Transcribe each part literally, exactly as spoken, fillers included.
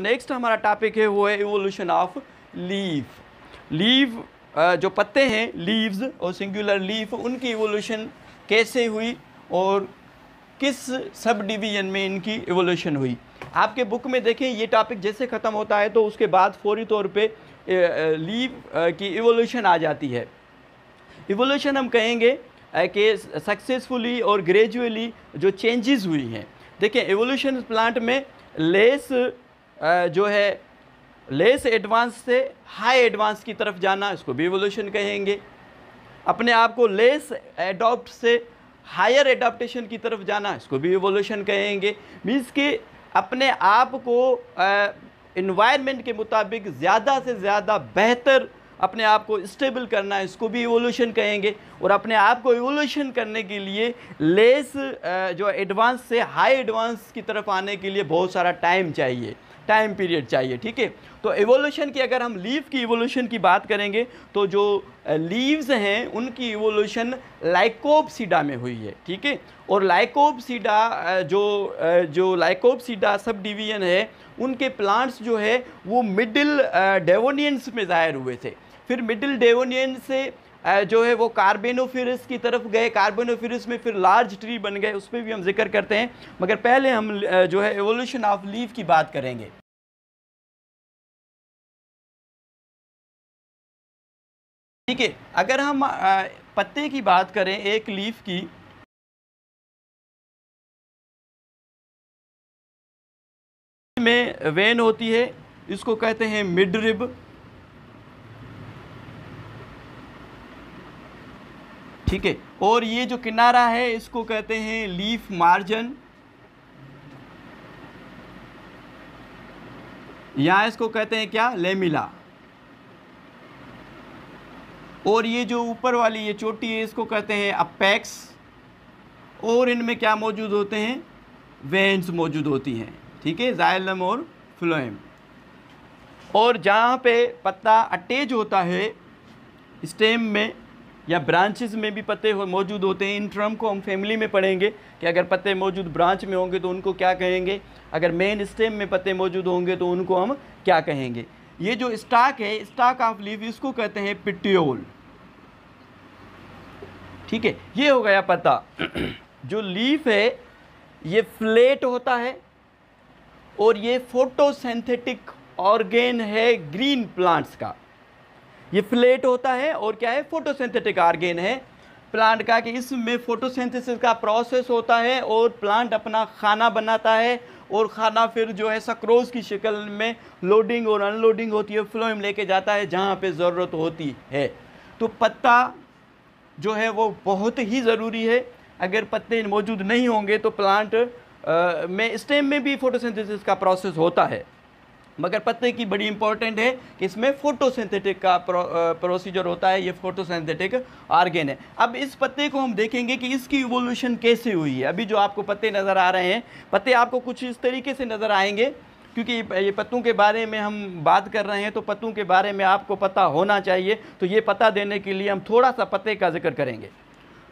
Next हमारा topic है वो है इवोल्यूशन ऑफ लीफ। लीव जो पत्ते हैं लीव्स और सिंगुलर लीफ, उनकी इवोल्यूशन कैसे हुई और किस सब डिवीजन में इनकी इवोल्यूशन हुई। आपके बुक में देखें ये टॉपिक जैसे ख़त्म होता है तो उसके बाद फौरी तौर पे लीव की इवोल्यूशन आ जाती है। इवोल्यूशन हम कहेंगे कि सक्सेसफुली और ग्रेजुअली जो चेंजेस हुई हैं। देखें इवोल्यूशन प्लांट में लेस जो है लेस एडवांस से हाई एडवांस की तरफ जाना, इसको भी इवोल्यूशन कहेंगे। अपने आप को लेस एडॉप्ट से हायर एडाप्टेशन की तरफ जाना, इसको भी इवोल्यूशन कहेंगे। मीन्स कि अपने आप को इन्वायरमेंट के मुताबिक ज़्यादा से ज़्यादा बेहतर अपने आप को स्टेबल करना, इसको भी इवोल्यूशन कहेंगे। और अपने आप को इवोल्यूशन करने के लिए लेस जो एडवांस से हाई एडवांस की तरफ आने के लिए बहुत सारा टाइम चाहिए, टाइम पीरियड चाहिए। ठीक है, तो इवोल्यूशन की अगर हम लीफ की इवोल्यूशन की बात करेंगे तो जो लीव्स हैं उनकी इवोल्यूशन लाइकोपसीडा में हुई है। ठीक है, और लाइकोपसीडा जो जो लाइकोपसीडा सब डिवीजन है उनके प्लांट्स जो है वो मिडिल डेवोनियंस में ज़ाहिर हुए थे। फिर मिडिल डेवोनियंस से जो है वो कार्बोनिफेरस की तरफ गए, कार्बोनिफेरस में फिर लार्ज ट्री बन गए, उस पर भी हम जिक्र करते हैं। मगर पहले हम जो है एवोल्यूशन ऑफ लीफ की बात करेंगे। ठीक है, अगर हम पत्ते की बात करें एक लीफ की, में वेन होती है, इसको कहते हैं मिडरिब। ठीक है, और ये जो किनारा है इसको कहते हैं लीफ मार्जिन, या इसको कहते हैं क्या, लेमिला। और ये जो ऊपर वाली ये चोटी है इसको कहते हैं अपेक्स। और इनमें क्या मौजूद होते हैं, वेन्स मौजूद होती हैं। ठीक है, जाइलम और फ्लोएम। और जहाँ पे पत्ता अटैच होता है स्टेम में या ब्रांचेस में भी पत्ते हो, मौजूद होते हैं। इन ट्रम को हम फैमिली में पढ़ेंगे कि अगर पत्ते मौजूद ब्रांच में होंगे तो उनको क्या कहेंगे, अगर मेन स्टेम में पत्ते मौजूद होंगे तो उनको हम क्या कहेंगे। ये जो स्टाक है, स्टाक ऑफ लीफ, इसको कहते हैं पिट्योल। ठीक है, ये हो गया पत्ता। जो लीफ है ये फ्लैट होता है और ये फोटोसिंथेटिक ऑर्गेन है ग्रीन प्लांट्स का। ये फ्लैट होता है और क्या है, फोटोसिंथेटिक ऑर्गेन है प्लांट का, कि इसमें फोटोसिंथेसिस का प्रोसेस होता है और प्लांट अपना खाना बनाता है और खाना फिर जो है सक्रोज की शक्ल में लोडिंग और अनलोडिंग होती है, फ्लोएम लेके जाता है जहाँ पे ज़रूरत होती है। तो पत्ता जो है वो बहुत ही ज़रूरी है। अगर पत्ते मौजूद नहीं होंगे तो प्लांट आ, में स्टेम में भी फोटोसिंथेसिस का प्रोसेस होता है, मगर पत्ते की बड़ी इंपॉर्टेंट है कि इसमें फोटोसिंथेटिक का प्रो, प्रोसीजर होता है। ये फोटोसिंथेटिक ऑर्गेन है। अब इस पत्ते को हम देखेंगे कि इसकी इवोल्यूशन कैसे हुई है। अभी जो आपको पत्ते नज़र आ रहे हैं, पत्ते आपको कुछ इस तरीके से नज़र आएंगे, क्योंकि ये पत्तों के बारे में हम बात कर रहे हैं तो पत्तों के बारे में आपको पता होना चाहिए। तो ये पता देने के लिए हम थोड़ा सा पत्ते का जिक्र करेंगे।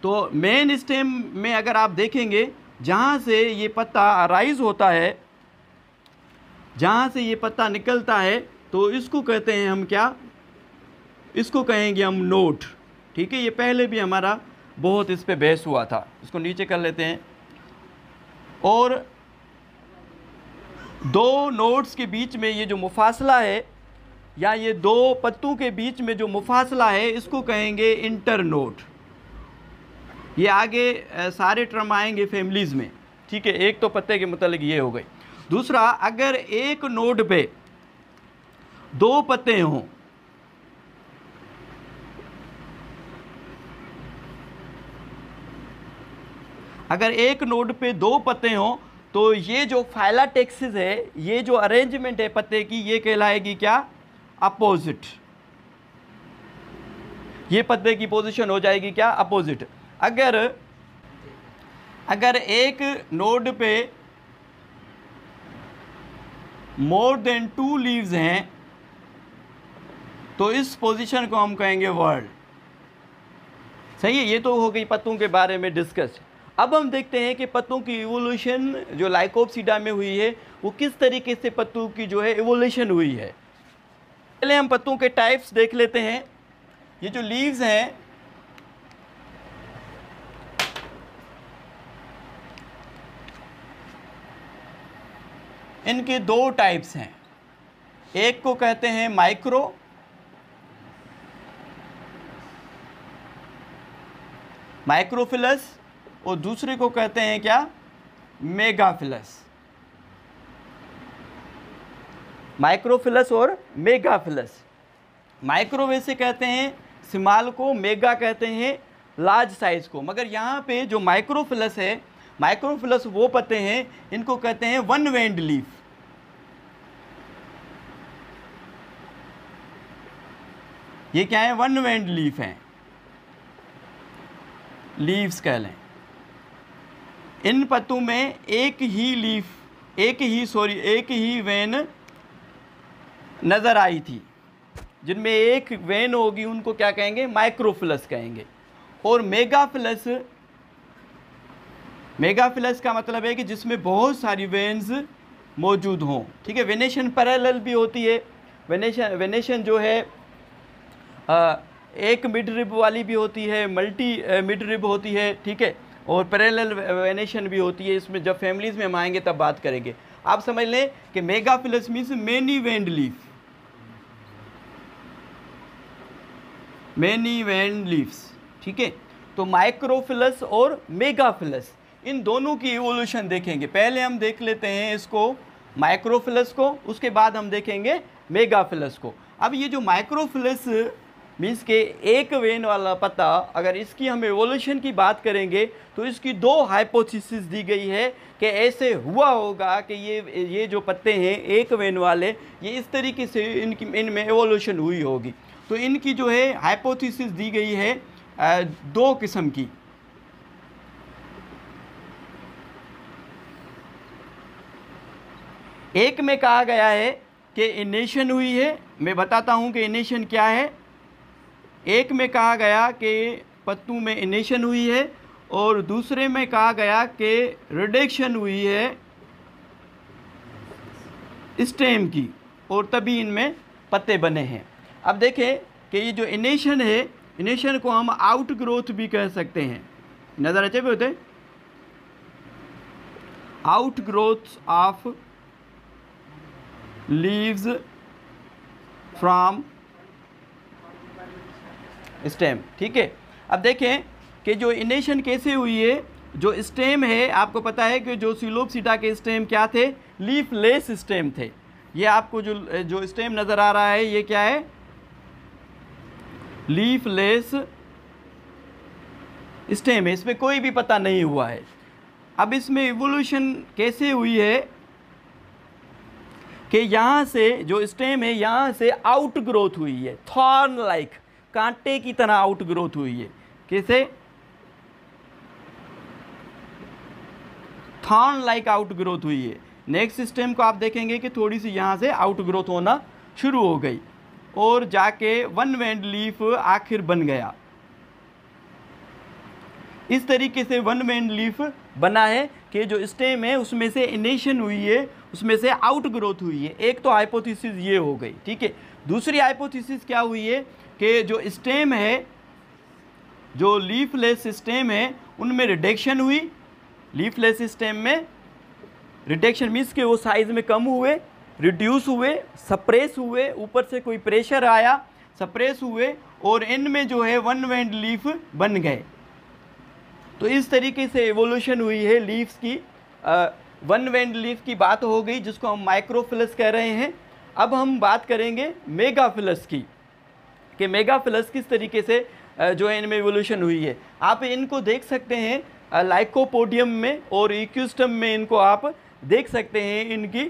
तो मेन स्टेम में अगर आप देखेंगे, जहाँ से ये पत्ता राइज होता है, जहाँ से ये पत्ता निकलता है, तो इसको कहते हैं हम क्या, इसको कहेंगे हम नोट। ठीक है, ये पहले भी हमारा बहुत इस पे बहस हुआ था। इसको नीचे कर लेते हैं। और दो नोट्स के बीच में ये जो मुफासला है, या ये दो पत्तों के बीच में जो मुफासला है, इसको कहेंगे इंटरनोट। ये आगे सारे टर्म आएंगे फैमिलीज़ में। ठीक है, एक तो पत्ते के मतलब ये हो गई। दूसरा, अगर एक नोड पे दो पत्ते हों, अगर एक नोड पे दो पत्ते हों तो ये जो फाइलाटेक्सिस है, ये जो अरेंजमेंट है पत्ते की, ये कहलाएगी क्या, अपोजिट। ये पत्ते की पोजीशन हो जाएगी क्या, अपोजिट। अगर अगर एक नोड पे मोर देन टू लीव्स हैं तो इस पोजीशन को हम कहेंगे वर्ड। सही है, ये तो हो गई पत्तों के बारे में डिस्कस। अब हम देखते हैं कि पत्तों की इवोल्यूशन जो लाइकोपसीडा में हुई है वो किस तरीके से पत्तों की जो है इवोल्यूशन हुई है। पहले हम पत्तों के टाइप्स देख लेते हैं। ये जो लीव्स हैं इनके दो टाइप्स हैं, एक को कहते हैं माइक्रो माइक्रोफिलस और दूसरे को कहते हैं क्या मेगाफिलस। माइक्रोफिलस और मेगाफिलस। माइक्रो वैसे कहते हैं सिमाल को, मेगा कहते हैं लार्ज साइज को। मगर यहाँ पे जो माइक्रोफिलस है, माइक्रोफिलस वो पत्ते हैं, इनको कहते हैं वन वेंड लीफ। ये क्या है? वन वेंड लीफ हैं, लीव्स कह लें। इन पत्तों में एक ही लीफ एक ही सॉरी एक ही वेन नज़र आई थी। जिनमें एक वेन होगी उनको क्या कहेंगे? माइक्रोफिलस कहेंगे। और मेगाफिलस, मेगाफिलस का मतलब है कि जिसमें बहुत सारी वेन्स मौजूद हों। ठीक है, वेनेशन पैरेलल भी होती है। वेनेशन वेनेशन जो है आ, एक मिड रिब वाली भी होती है, मल्टी मिड रिब होती है, ठीक है, और पैरेलल वेनेशन भी होती है। इसमें जब फैमिलीज़ में हम आएंगे तब बात करेंगे। आप समझ लें कि megaphyllous means many veined leaf, many veined leaves. ठीक है, तो माइक्रोफिलस और मेगाफिलस इन दोनों की इवोल्यूशन देखेंगे। पहले हम देख लेते हैं इसको, माइक्रोफिलस को, उसके बाद हम देखेंगे मेगाफिलस को। अब ये जो माइक्रोफिलस मीन्स के एक वेन वाला पत्ता, अगर इसकी हम इवोल्यूशन की बात करेंगे तो इसकी दो हाइपोथेसिस दी गई है कि ऐसे हुआ होगा कि ये ये जो पत्ते हैं एक वेन वाले, ये इस तरीके से इनकी इनमें इवोल्यूशन हुई होगी। तो इनकी जो है हाइपोथेसिस दी गई है आ, दो किस्म की। एक में कहा गया है कि इनेशन हुई है, मैं बताता हूं कि इनेशन क्या है। एक में कहा गया कि पत्तों में इनेशन हुई है और दूसरे में कहा गया कि रिडक्शन हुई है स्टेम की और तभी इनमें पत्ते बने हैं। अब देखें कि ये जो इनेशन है, इनेशन को हम आउट ग्रोथ भी कह सकते हैं। नज़र अच्छे भी होते हैं, out growth of leaves from stem. ठीक है, अब देखें कि जो इनेशन कैसे हुई है। जो स्टेम है, आपको पता है कि जो सिलोपसीडा के स्टेम क्या थे? लीफ लेस स्टेम थे। ये आपको जो जो स्टेम नज़र आ रहा है ये क्या है? लीफ लेस स्टेम है, इसमें कोई भी पत्ता नहीं हुआ है। अब इसमें इवोल्यूशन कैसे हुई है कि यहाँ से जो स्टेम है यहाँ से आउट ग्रोथ हुई है, थॉर्न लाइक कांटे की तरह आउट ग्रोथ हुई है। कैसे? थॉर्न लाइक आउट ग्रोथ हुई है। नेक्स्ट स्टेम को आप देखेंगे कि थोड़ी सी यहाँ से आउट ग्रोथ होना शुरू हो गई और जाके वन वेंड लीफ आखिर बन गया। इस तरीके से वन वेंड लीफ बना है कि जो स्टेम है उसमें से इनेशन हुई है, उसमें से आउट ग्रोथ हुई है। एक तो हाइपोथेसिस ये हो गई। ठीक है, दूसरी हाइपोथेसिस क्या हुई है कि जो स्टेम है, जो लीफलेस स्टेम है, उनमें रिडक्शन हुई। लीफलेस स्टेम में रिडक्शन मीन्स के वो साइज़ में कम हुए, रिड्यूस हुए, सप्रेस हुए, ऊपर से कोई प्रेशर आया, सप्रेस हुए और इनमें जो है वन वेंड लीफ बन गए। तो इस तरीके से इवोल्यूशन हुई है लीव्स की। आ, वन वेंड लीफ की बात हो गई जिसको हम माइक्रोफिलस कह रहे हैं। अब हम बात करेंगे मेगाफिलस की कि मेगाफिलस किस तरीके से जो है इनमें इवोल्यूशन हुई है। आप इनको देख सकते हैं लाइकोपोडियम में और इक्विस्टम में, इनको आप देख सकते हैं। इनकी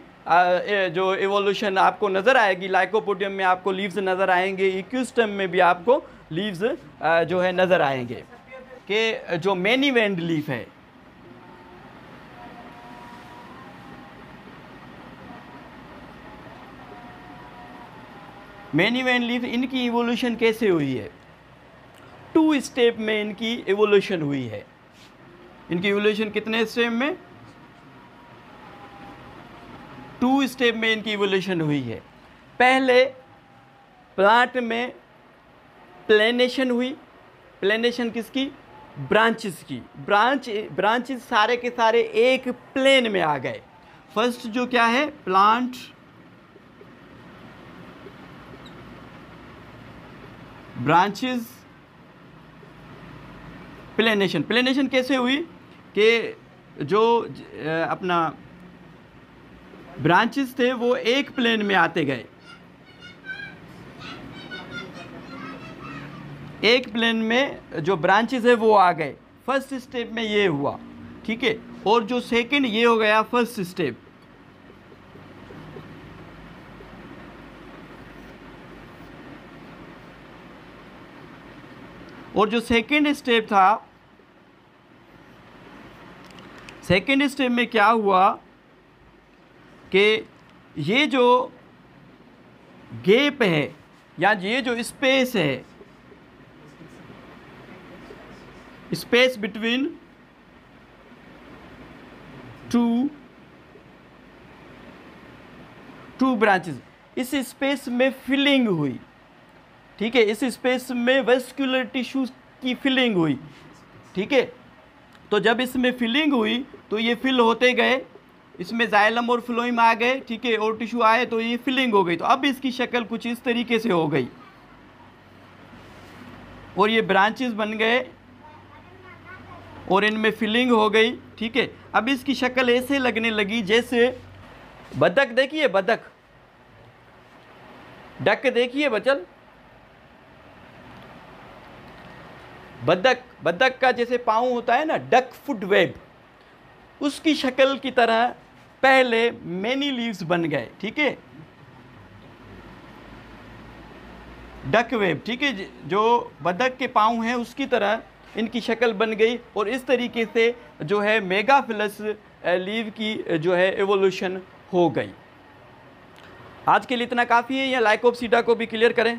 जो इवोल्यूशन आपको नज़र आएगी, लाइकोपोडियम में आपको लीव्स नज़र आएंगे, इक्विस्टम में भी आपको लीव्स जो है नज़र आएंगे। कि जो मेनी वेंड लीफ है, मेनी वेंड लीफ, इनकी इवोल्यूशन कैसे हुई है? टू स्टेप में इनकी इवोल्यूशन हुई है। इनकी इवोल्यूशन कितने स्टेप में, टू स्टेप में इनकी इवोल्यूशन हुई है। पहले प्लांट में प्लेनेशन हुई, प्लेनेशन किसकी, ब्रांचेस की, ब्रांच ब्रांचेस सारे के सारे एक प्लेन में आ गए। फर्स्ट जो क्या है, प्लांट ब्रांचेस प्लेनेशन। प्लेनेशन कैसे हुई कि जो अपना ब्रांचेस थे वो एक प्लेन में आते गए, एक प्लेन में जो ब्रांचेस है वो आ गए। फर्स्ट स्टेप में ये हुआ, ठीक है। और जो सेकंड ये हो गया फर्स्ट स्टेप, और जो सेकंड स्टेप था, सेकंड स्टेप में क्या हुआ कि ये जो गैप है या ये जो स्पेस है, space between two two branches, इस स्पेस में फिलिंग हुई, ठीक है। इस स्पेस में वेस्कुलर टिश्यूज की फिलिंग हुई, ठीक है। तो जब इसमें फिलिंग हुई तो ये फिल होते गए, इसमें जाइलम और फ्लोइम आ गए, ठीक है, और टिश्यू आए तो ये फिलिंग हो गई। तो अब इसकी शक्ल कुछ इस तरीके से हो गई और ये ब्रांचेस बन गए और इनमें फिलिंग हो गई, ठीक है। अब इसकी शक्ल ऐसे लगने लगी जैसे बतख, देखिए बतख, डक देखिए बचल, बतख, बतख का जैसे पाँव होता है ना, डक फुट वेब, उसकी शक्ल की तरह पहले मेनी लीव्स बन गए, ठीक है, डक वेब, ठीक है। जो बतख के पाँव हैं उसकी तरह इनकी शक्ल बन गई और इस तरीके से जो है मेगाफिलस लीव की जो है एवोल्यूशन हो गई। आज के लिए इतना काफ़ी है, या लाइकोपसीडा को भी क्लियर करें।